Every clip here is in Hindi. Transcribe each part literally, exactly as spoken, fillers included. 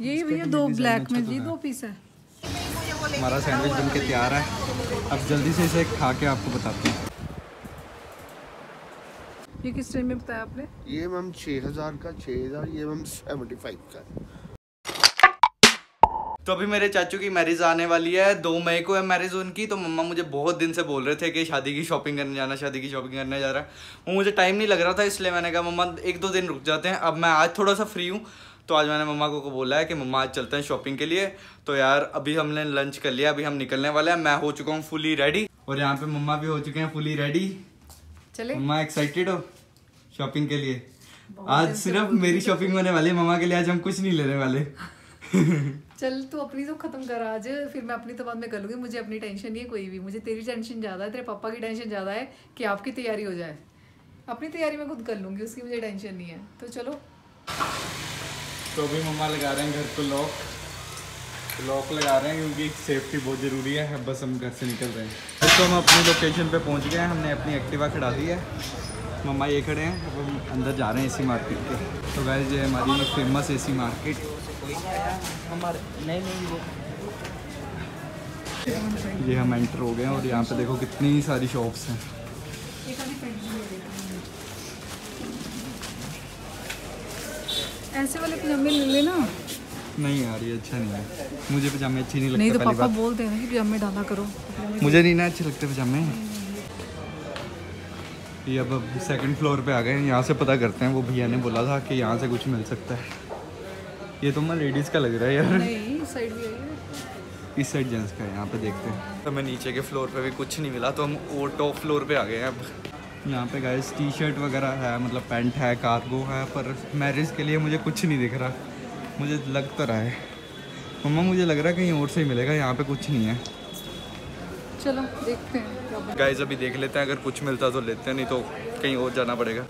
यही भैया दो ब्लैक में जी दो पीस है। हमारा सैंडविच बनके तैयार है, अब जल्दी से इसे खा के आपको बताते हैं। ये किस रेट में बताया आपने? ये मैम छह हज़ार का, छह हज़ार, ये मैम पचहत्तर का है। तो अभी मेरे चाचू की मैरिज आने वाली है, दो मई को है मैरिज उनकी। तो मम्मा मुझे बहुत दिन से बोल रहे थे कि शादी की शॉपिंग करने जाना, शादी की शॉपिंग करने जा रहा है। वो मुझे टाइम नहीं लग रहा था, इसलिए मैंने कहा मम्मा एक दो दिन रुक जाते हैं। अब मैं आज थोड़ा सा फ्री हूँ, तो आज मैंने मम्मा को, को बोला है कि मम्मा आज चलते हैं शॉपिंग के लिए। तो यार अभी हमने लंच कर लिया, अभी हम निकलने वाले हैं। मैं हो चुका हूँ फुली रेडी और यहाँ पे मम्मा भी हो चुके हैं फुली रेडी। चले मम्मा, एक्साइटेड हो शॉपिंग के लिए? आज सिर्फ मेरी शॉपिंग होने वाली है, मम्मा के लिए आज हम कुछ नहीं लेने वाले। चल तू अपनी तो खत्म कर आज, फिर मैं अपनी तो बाद में कर लूंगी। मुझे अपनी टेंशन नहीं है कोई भी, मुझे तेरी टेंशन ज्यादा है, तेरे पापा की टेंशन ज्यादा है कि आपकी तैयारी हो जाए। अपनी तैयारी मैं खुद कर लूंगी, उसकी मुझे टेंशन नहीं है। तो चलो, तो भी मम्मा लगा रहे हैं घर को लॉक, लॉक लगा रहे हैं क्योंकि सेफ्टी बहुत ज़रूरी है। अब बस हम घर से निकल रहे हैं। तो हम अपनी लोकेशन पे पहुंच गए हैं, हमने अपनी एक्टिवा खड़ा दी है। मम्मा ये खड़े हैं, अब हम अंदर जा रहे हैं एसी मार्केट के। तो गाइस ये हमारी फेमस एसी मार्केट, हमारे नहीं नहीं ये हम एंटर हो गए हैं। और यहाँ पर देखो कितनी सारी शॉप्स हैं। ऐसे वाले पजामे ले लेना। नहीं यार ये अच्छा नहीं है, मुझे पजामे अच्छे नहीं लगते। नहीं तो पापा बोलते हैं कि पजामे डाला करो, मुझे नहीं ना अच्छे लगते पजामे। ये अब सेकंड फ्लोर पे आ गए हैं, यहाँ से पता करते हैं। वो भैया ने बोला था कि यहाँ से कुछ मिल सकता है। ये तो मैं लेडीज़ का लग रहा है यार, नहीं साइड भी है, इस साइड जेंट्स का है। यहाँ पर देखते हैं। तो हमें नीचे के फ्लोर पर भी कुछ नहीं मिला, तो हम वो टॉप फ्लोर पर आ गए हैं। अब यहाँ पे गाइस टी शर्ट वगैरह है, मतलब पैंट है, कार्गो है, पर मैरिज के लिए मुझे कुछ नहीं दिख रहा। मुझे लग तो रहा है मम्मा, मुझे लग रहा है कहीं और से ही मिलेगा, यहाँ पे कुछ नहीं है। चलो देखते हैं गाइस, अभी देख लेते हैं, अगर कुछ मिलता तो लेते हैं, नहीं तो कहीं और जाना पड़ेगा।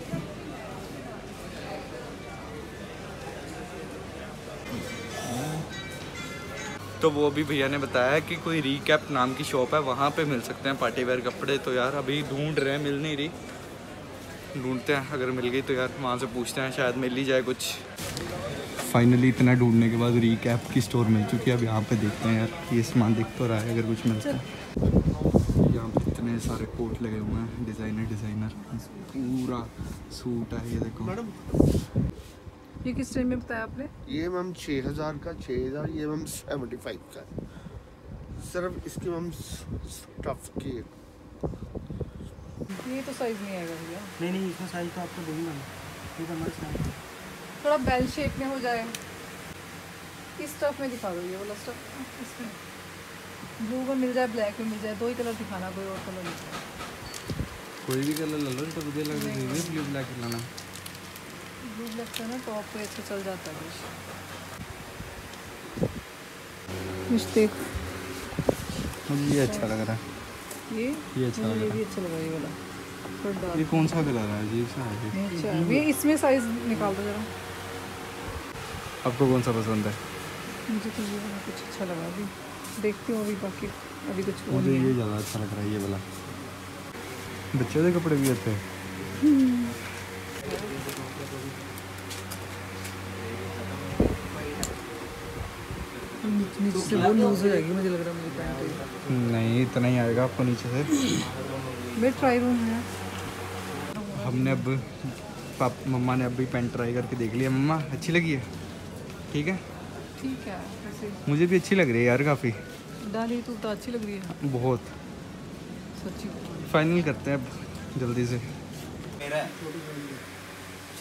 तो वो अभी भैया ने बताया कि कोई रिकैप नाम की शॉप है, वहाँ पे मिल सकते हैं पार्टी वेयर कपड़े। तो यार अभी ढूंढ रहे हैं, मिल नहीं रही, ढूंढते हैं। अगर मिल गई तो यार वहाँ से पूछते हैं, शायद मिल ही जाए कुछ। फाइनली इतना ढूंढने के बाद रिकैप की स्टोर मिल चुकी है। अब यहाँ पे देखते हैं यार, ये सामान दिख तो रहा है, अगर कुछ मिलता है। यहाँ पे इतने सारे कोट लगे हुए हैं, डिज़ाइनर डिज़ाइनर पूरा सूट है। ये देखो, ये किस रेट में बताया आपने? ये मैम छः हज़ार का, छः हज़ार, ये मैम सेवेंटी फाइव का है। सिर्फ इसकी मैम स्टफ की है। ये तो साइज़ नहीं आएगा भैया। नहीं नहीं, इसका साइज़ तो आपको देंगे मैम, ये तो हमारा साइज़ है। थोड़ा बेल शेप में हो जाए, इस स्टफ में दिखा दो, ये वाला स्टफ। इसमें ब्लू में मिल जाए, ब्लैक में मिल जाए, दो ही कलर दिखाना, कोई और कलर नहीं। कोई भी कलर ले लो, तो मुझे लग रहा है ब्लू ब्लैक लाना। लगता है ना टॉप पे अच्छा चल जाता है। मिस्टेक, मुझे ये अच्छा लग रहा है, ये ये अच्छा लग रहा है, ये अच्छा लग रहा है। ये वाला ये कौन सा कलर है? अजीब सा है अच्छा। ये इसमें साइज निकाल दो जरा, आपको कौन सा पसंद है? मुझे तो ये वाला कुछ अच्छा लगा, अभी देखती हूँ, अभी बाकी अभी कुछ। मुझे ये ज़्यादा अच्छा लग रहा है, ये वाला। बच्चों के कपड़े भी अच्छे हैं। नीचे से बहुत लूज हो जाएगी मुझे लग रहा है, मुझे पैंट नहीं इतना ही आएगा आपको नीचे से। मैं ट्राई रूम है, हमने अब पाप मम्मा ने अभी पैंट ट्राई करके देख लिया। मम्मा अच्छी लगी है? ठीक है ठीक है, मुझे भी अच्छी लग रही है यार, काफ़ी डाली तो अच्छी लग रही है बहुत सच्ची। फाइनल करते हैं अब जल्दी से। मेरा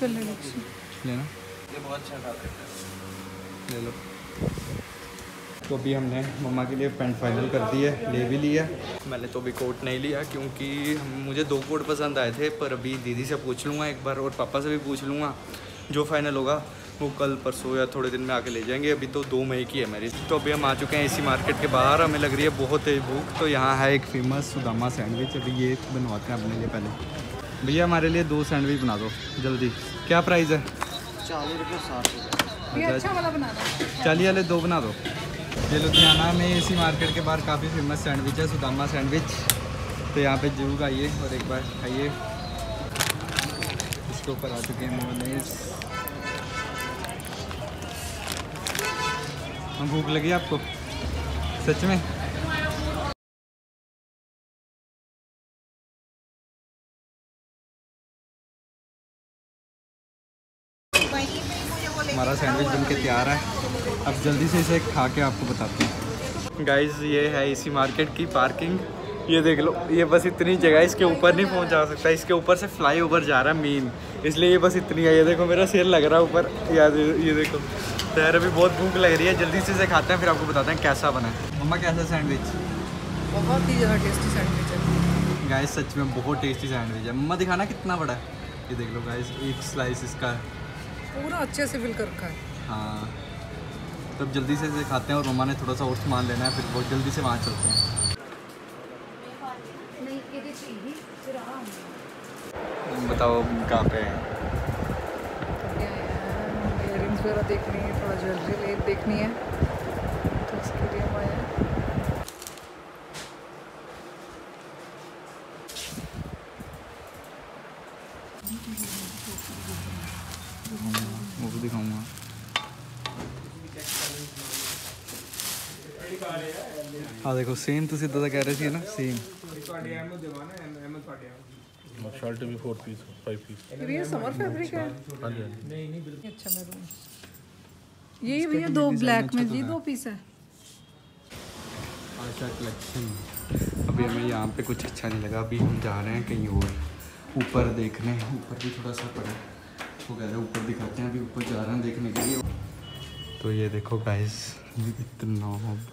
चल लेना, ये बहुत अच्छा ले लो। तो अभी हमने मम्मा के लिए पैंट फाइनल कर दी है, ले भी लिया। मैंने तो अभी कोट नहीं लिया क्योंकि मुझे दो कोट पसंद आए थे, पर अभी दीदी से पूछ लूँगा एक बार और पापा से भी पूछ लूँगा। जो फाइनल होगा वो कल परसों या थोड़े दिन में आके ले जाएंगे। अभी तो दो मई की है मेरी। तो अभी हम आ चुके हैं एसी मार्केट के बाहर, हमें लग रही है बहुत तेज भूख। तो यहाँ है एक फेमस सुदामा सैंडविच, अभी ये बनवाते हैं अपने लिए। पहले भैया हमारे लिए दो सैंडविच बना दो जल्दी। क्या प्राइस है? चालीस रुपये साठ रुपये। चालीस वाले दो बना दो। ये लुधियाना में एसी मार्केट के बाहर काफ़ी फेमस सैंडविच है, सुदामा सैंडविच। तो यहाँ पे जरूर आइए और एक बार खाइए। इसके ऊपर आ चुके हैं मोनेस। भूख लगी आपको सच में? हमारा सैंडविच बनके तैयार है, अब जल्दी से इसे खा के आपको बताते हैं। गाइज़ ये है एसी मार्केट की पार्किंग, ये देख लो, ये बस इतनी जगह, इसके ऊपर नहीं पहुंचा सकता, इसके ऊपर से फ्लाई ओवर जा रहा है मेन, इसलिए ये बस इतनी है। ये देखो मेरा सिर लग रहा है ऊपर, यार ये देखो। तो यार अभी बहुत भूख लग रही है, जल्दी से इसे खाते हैं फिर आपको बताते हैं कैसा बना है। मम्मा कैसा सैंडविच? बहुत ही ज़्यादा टेस्टी सैंडविच है गाइज़, सच में बहुत टेस्टी सैंडविच है। मम्मा दिखाना कितना बड़ा है, ये देख लो गाइज़, एक स्लाइस इसका पूरा अच्छे से फिल कर रखा है। हाँ तब तो जल्दी से इसे खाते हैं, और रोमा ने थोड़ा सा और सामान लेना है, फिर बहुत जल्दी से वहाँ चलते हैं। बताओ कहाँ पे है? इयररिंग्स वगैरह देखनी है, थोड़ा ज्वेलरी देखनी है, तो इसके लिए हम आए हैं। वो भी दिखाऊंगा। हाँ देखो सेम, तो सीधा सा कह रहे थे ना, सेम। शर्ट भी फोर पीस, फाइव पीस। ये समर फैब्रिक है। नहीं नहीं बिल्कुल अच्छा मैरून। ये भैया दो ब्लैक में जी दो पीस है। अच्छा कलेक्शन। अभी हमें यहाँ पे कुछ अच्छा नहीं लगा, अभी हम जा रहे हैं कहीं और ऊपर देखने। ऊपर भी थोड़ा सा पड़ा है, वो कह रहे हैं ऊपर दिखाते हैं, अभी ऊपर जा रहे हैं देखने के लिए। तो ये देखो गाइस, इतना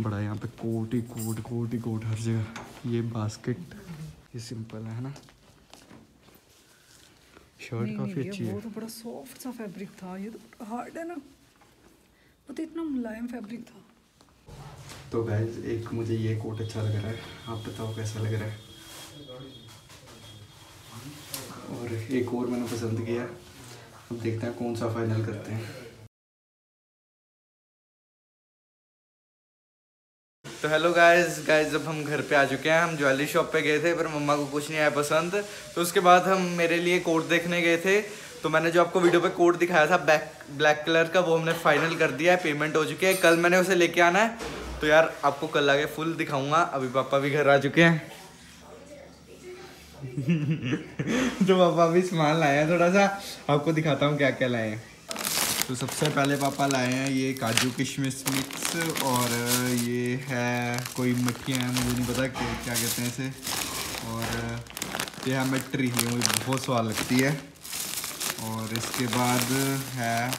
बड़ा यहाँ पे कोट ही कोट कोट ही कोट हर जगह। ये बास्केट ये सिंपल है ना। शर्ट काफ़ी अच्छी है। वो तो बड़ा सॉफ्ट सा फैब्रिक था, ये तो हार्ड है ना, वो तो इतना मुलायम फैब्रिक था। तो गाइस एक मुझे ये कोट अच्छा लग रहा है, आप बताओ कैसा लग रहा है। और एक और मैंने पसंद किया, अब देखते हैं कौन सा फाइनल करते हैं। तो हेलो गाइज गाइज अब हम घर पे आ चुके हैं। हम ज्वेलरी शॉप पे गए थे पर मम्मा को कुछ नहीं आया पसंद, तो उसके बाद हम मेरे लिए कोट देखने गए थे। तो मैंने जो आपको वीडियो पे कोट दिखाया था ब्लैक ब्लैक कलर का, वो हमने फाइनल कर दिया है, पेमेंट हो चुकी है। कल मैंने उसे लेके आना है, तो यार आपको कल आगे फुल दिखाऊंगा। अभी पापा भी घर आ चुके हैं। तो पापा भी सामान लाए हैं, थोड़ा सा आपको दिखाता हूँ क्या क्या लाए हैं। तो सबसे पहले पापा लाए हैं ये काजू किशमिश मिक्स, और ये है कोई मट्ठियाँ हैं, मुझे नहीं पता क्या क्या कहते हैं इसे, और ये है मटरी, ये मुझे बहुत स्वाद लगती है। और इसके बाद है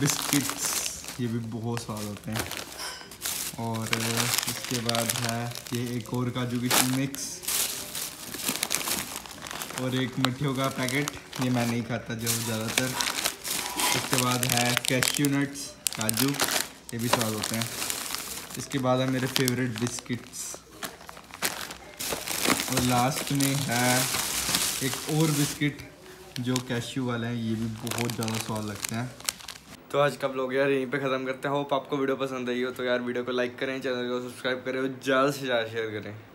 बिस्किट्स, ये भी बहुत स्वाद होते हैं। और इसके बाद है ये एक और काजू किशमिश मिक्स, और एक मिठियों का पैकेट, ये मैं नहीं खाता जो ज़्यादातर। इसके बाद है कैश्यू नट्स, काजू, ये भी स्वाद होते हैं। इसके बाद है मेरे फेवरेट बिस्किट्स, और लास्ट में है एक और बिस्किट जो कैश्यू वाले हैं, ये भी बहुत ज़्यादा स्वाद लगते हैं। तो आज का ब्लॉग यार यहीं पे ख़त्म करते हैं। होप आपको वीडियो पसंद आई हो, तो यार वीडियो को लाइक करें, चैनल को सब्सक्राइब करें, और ज़्यादा से ज़्यादा शेयर करें।